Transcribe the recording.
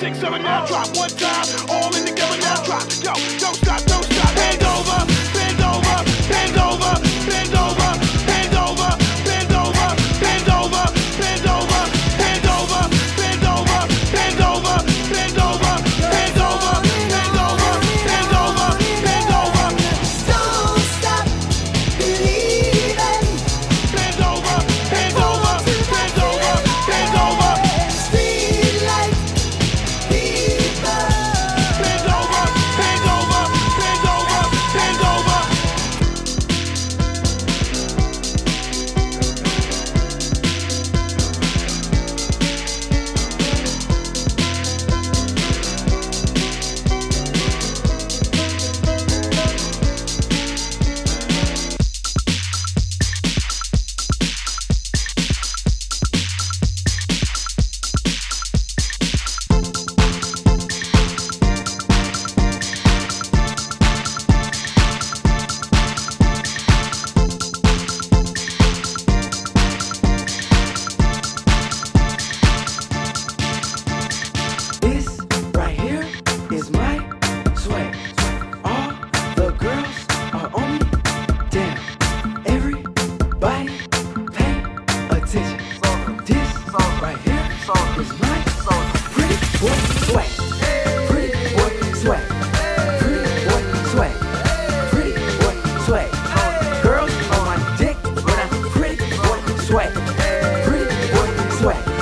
5, 6, 7, now drop one time, all in together now drop. Yo, don't stop, don't stop. Bend over, bend over, bend over, bend over, bend over, bend over, bend over, bend over, bend over, bend over, bend over, bend over, bend over, bend over, bend over, bend over. Don't stop believing. Bend over, bend over, bend over, bend over. Girls on my dick when I pretty boy sweat. Pretty boy sweat.